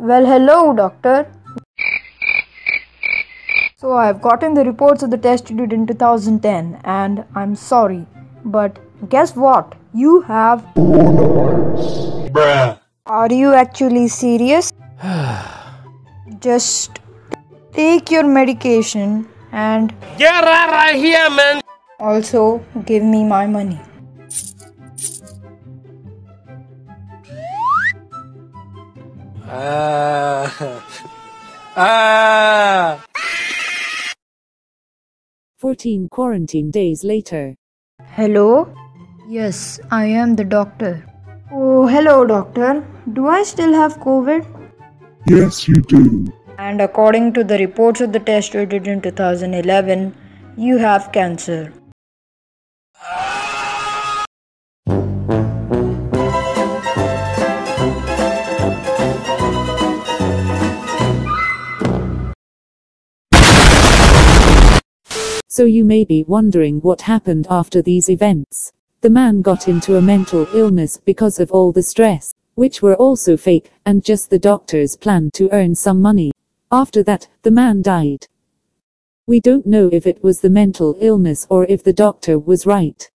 Well, hello, doctor. So I've gotten the reports of the test you did in 2010 and I'm sorry, but guess what? You have coronavirus. Bruh. Are you actually serious? Just take your medication and yeah, right here, man. Also, give me my money. Ah. 14 quarantine days later. Hello? Yes, I am the doctor. Oh, hello doctor. Do I still have COVID? Yes, you do. And according to the reports of the test you did in 2011, you have cancer. So you may be wondering what happened after these events. The man got into a mental illness because of all the stress, which were also fake, and just the doctor's plan to earn some money. After that, the man died. We don't know if it was the mental illness or if the doctor was right.